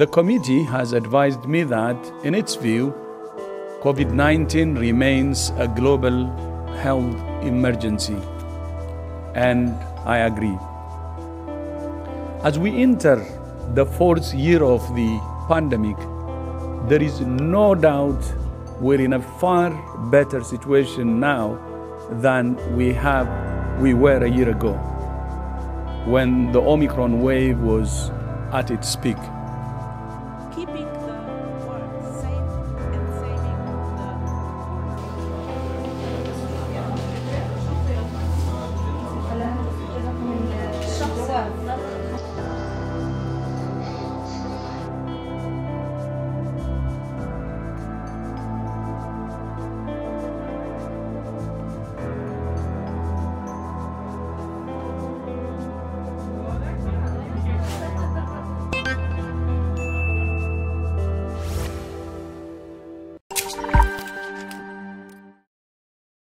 The committee has advised me that, in its view, COVID-19 remains a global health emergency, and I agree. As we enter the fourth year of the pandemic, there is no doubt we're in a far better situation now than we were a year ago, when the Omicron wave was at its peak. Keeping